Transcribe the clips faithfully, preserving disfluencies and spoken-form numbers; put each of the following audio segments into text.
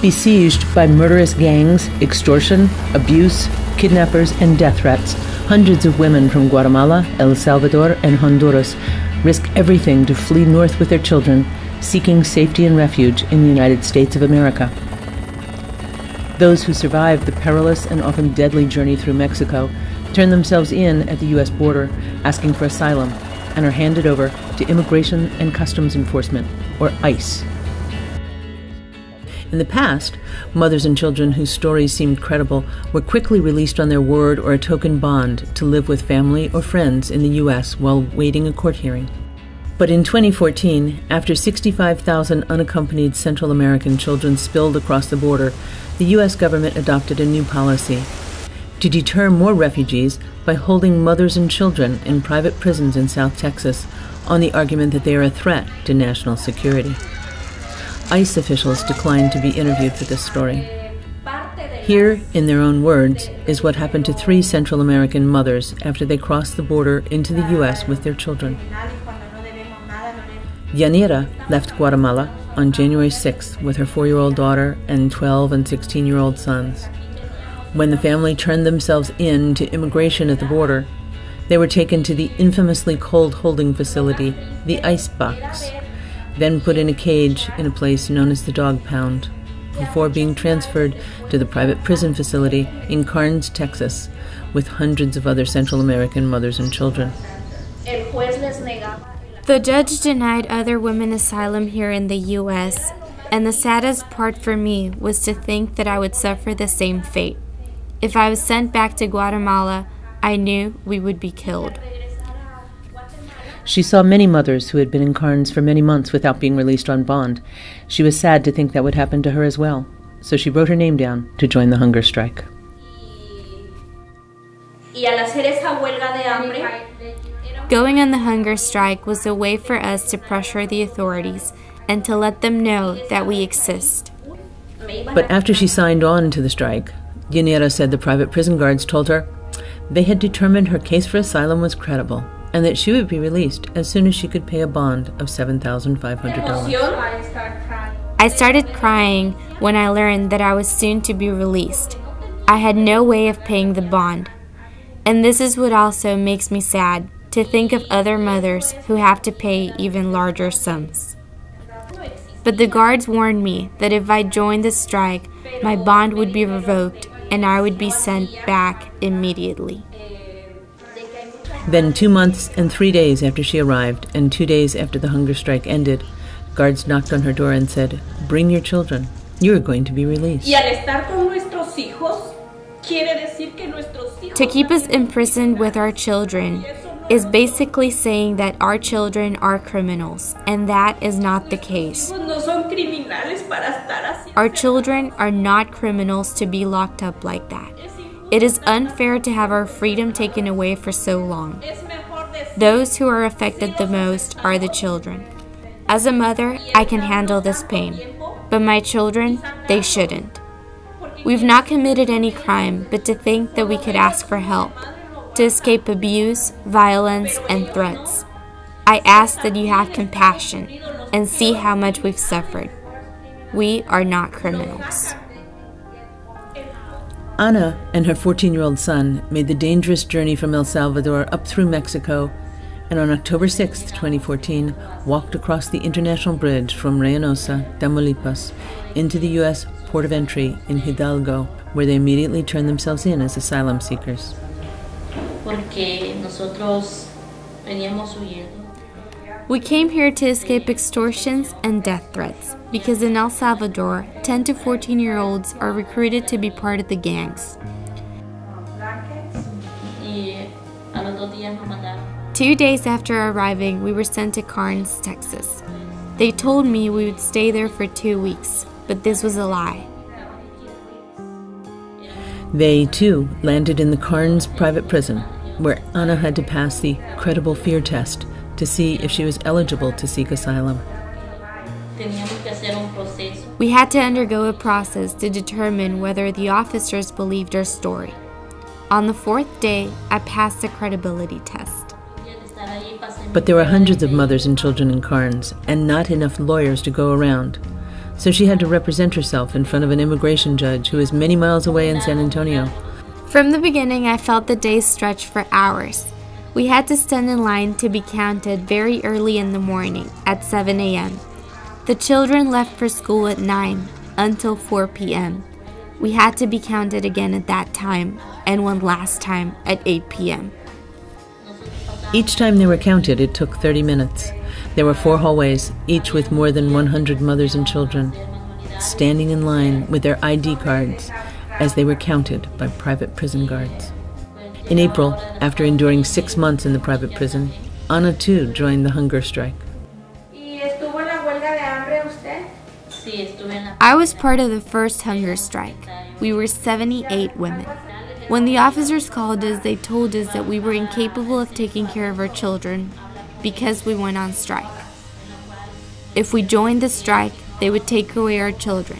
Besieged by murderous gangs, extortion, abuse, kidnappers, and death threats, hundreds of women from Guatemala, El Salvador, and Honduras risk everything to flee north with their children, seeking safety and refuge in the United States of America. Those who survive the perilous and often deadly journey through Mexico turn themselves in at the U S border, asking for asylum, and are handed over to Immigration and Customs Enforcement, or ICE. In the past, mothers and children whose stories seemed credible were quickly released on their word or a token bond to live with family or friends in the U S while waiting a court hearing. But in twenty fourteen, after sixty-five thousand unaccompanied Central American children spilled across the border, the U S government adopted a new policy to deter more refugees by holding mothers and children in private prisons in South Texas on the argument that they are a threat to national security. ICE officials declined to be interviewed for this story. Here, in their own words, is what happened to three Central American mothers after they crossed the border into the U S with their children. Yanira left Guatemala on January sixth with her four-year-old daughter and twelve and sixteen-year-old sons. When the family turned themselves in to immigration at the border, they were taken to the infamously cold holding facility, the ICE box, then put in a cage in a place known as the Dog Pound, before being transferred to the private prison facility in Karnes, Texas, with hundreds of other Central American mothers and children. The judge denied other women asylum here in the U S, and the saddest part for me was to think that I would suffer the same fate. If I was sent back to Guatemala, I knew we would be killed. She saw many mothers who had been in Karnes for many months without being released on bond. She was sad to think that would happen to her as well, so she wrote her name down to join the hunger strike. Going on the hunger strike was a way for us to pressure the authorities and to let them know that we exist. But after she signed on to the strike, Yanira said the private prison guards told her they had determined her case for asylum was credible, and that she would be released as soon as she could pay a bond of seven thousand five hundred dollars. I started crying when I learned that I was soon to be released. I had no way of paying the bond. And this is what also makes me sad, to think of other mothers who have to pay even larger sums. But the guards warned me that if I joined the strike, my bond would be revoked and I would be sent back immediately. Then two months and three days after she arrived, and two days after the hunger strike ended, guards knocked on her door and said, "Bring your children. You are going to be released." To keep us imprisoned with our children is basically saying that our children are criminals, and that is not the case. Our children are not criminals to be locked up like that. It is unfair to have our freedom taken away for so long. Those who are affected the most are the children. As a mother, I can handle this pain, but my children, they shouldn't. We've not committed any crime, but to think that we could ask for help, to escape abuse, violence, and threats. I ask that you have compassion and see how much we've suffered. We are not criminals. Ana and her fourteen-year-old son made the dangerous journey from El Salvador up through Mexico, and on October sixth, twenty fourteen, walked across the international bridge from Reynosa, Tamaulipas, into the U S port of entry in Hidalgo, where they immediately turned themselves in as asylum seekers. We came here to escape extortions and death threats, because in El Salvador, ten to fourteen-year-olds are recruited to be part of the gangs. Two days after arriving, we were sent to Karnes, Texas. They told me we would stay there for two weeks, but this was a lie. They, too, landed in the Karnes private prison, where Ana had to pass the credible fear test to see if she was eligible to seek asylum. We had to undergo a process to determine whether the officers believed our story. On the fourth day, I passed the credibility test. But there were hundreds of mothers and children in Karnes, and not enough lawyers to go around. so she had to represent herself in front of an immigration judge who is many miles away in San Antonio. From the beginning, I felt the day stretch for hours. We had to stand in line to be counted very early in the morning, at seven A M The children left for school at nine, until four P M We had to be counted again at that time, and one last time at eight P M Each time they were counted, it took thirty minutes. There were four hallways, each with more than one hundred mothers and children, standing in line with their I D cards as they were counted by private prison guards. In April, after enduring six months in the private prison, Ana too joined the hunger strike. I was part of the first hunger strike. We were seventy-eight women. When the officers called us, they told us that we were incapable of taking care of our children because we went on strike. If we joined the strike, they would take away our children.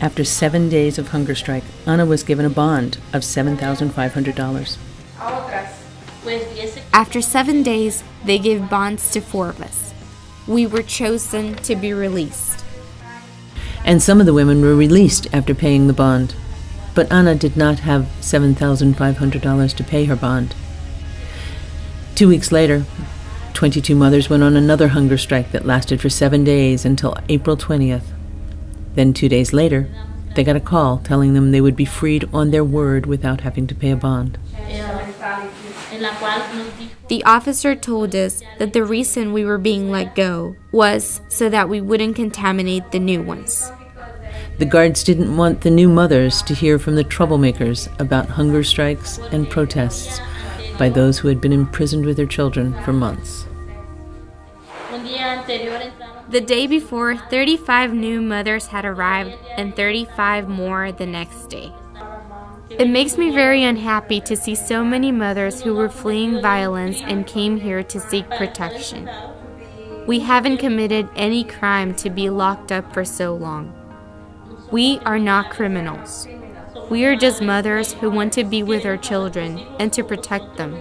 After seven days of hunger strike, Ana was given a bond of seven thousand five hundred dollars. After seven days, they gave bonds to four of us. We were chosen to be released. And some of the women were released after paying the bond. But Ana did not have seven thousand five hundred dollars to pay her bond. Two weeks later, twenty-two mothers went on another hunger strike that lasted for seven days until April twentieth. Then two days later, they got a call telling them they would be freed on their word without having to pay a bond. The officer told us that the reason we were being let go was so that we wouldn't contaminate the new ones. The guards didn't want the new mothers to hear from the troublemakers about hunger strikes and protests by those who had been imprisoned with their children for months. The day before, thirty-five new mothers had arrived and thirty-five more the next day. It makes me very unhappy to see so many mothers who were fleeing violence and came here to seek protection. We haven't committed any crime to be locked up for so long. We are not criminals. We are just mothers who want to be with our children and to protect them.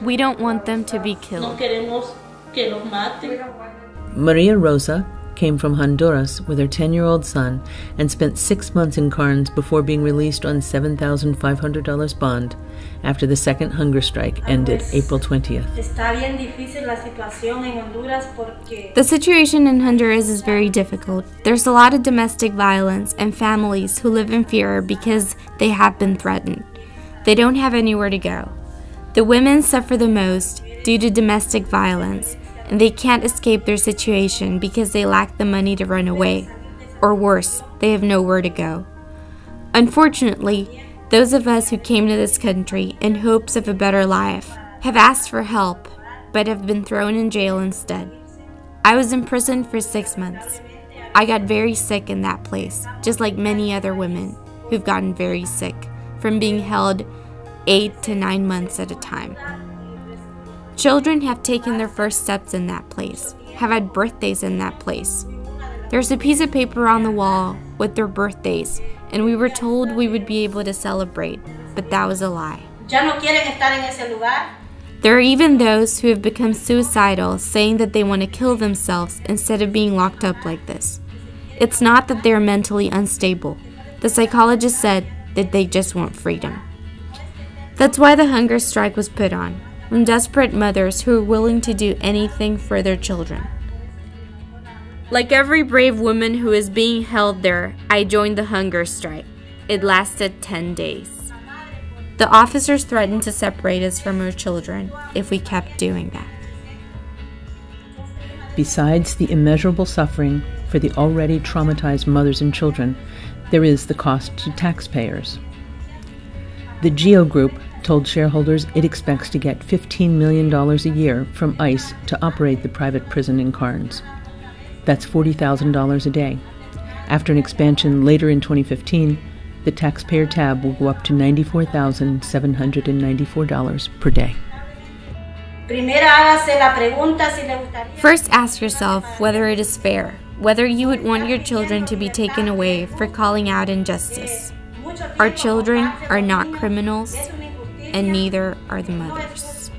We don't want them to be killed. Maria Rosa came from Honduras with her ten-year-old son and spent six months in Karnes before being released on seven thousand five hundred dollars bond after the second hunger strike ended April twentieth. The situation in Honduras is very difficult. There's a lot of domestic violence and families who live in fear because they have been threatened. They don't have anywhere to go. The women suffer the most due to domestic violence, and they can't escape their situation because they lack the money to run away. Or worse, they have nowhere to go. Unfortunately, those of us who came to this country in hopes of a better life have asked for help, but have been thrown in jail instead. I was imprisoned for six months. I got very sick in that place, just like many other women who've gotten very sick from being held eight to nine months at a time. Children have taken their first steps in that place, have had birthdays in that place. There's a piece of paper on the wall with their birthdays, and we were told we would be able to celebrate, but that was a lie. There are even those who have become suicidal, saying that they want to kill themselves instead of being locked up like this. It's not that they're mentally unstable. The psychologist said that they just want freedom. That's why the hunger strike was put on. From desperate mothers who are willing to do anything for their children. Like every brave woman who is being held there, I joined the hunger strike. It lasted ten days. The officers threatened to separate us from our children if we kept doing that. Besides the immeasurable suffering for the already traumatized mothers and children, there is the cost to taxpayers. The GEO group told shareholders it expects to get fifteen million dollars a year from ICE to operate the private prison in Karnes. That's forty thousand dollars a day. After an expansion later in twenty fifteen, the taxpayer tab will go up to ninety-four thousand seven hundred ninety-four dollars per day. First ask yourself whether it is fair, whether you would want your children to be taken away for calling out injustice. Our children are not criminals, and neither are the mothers.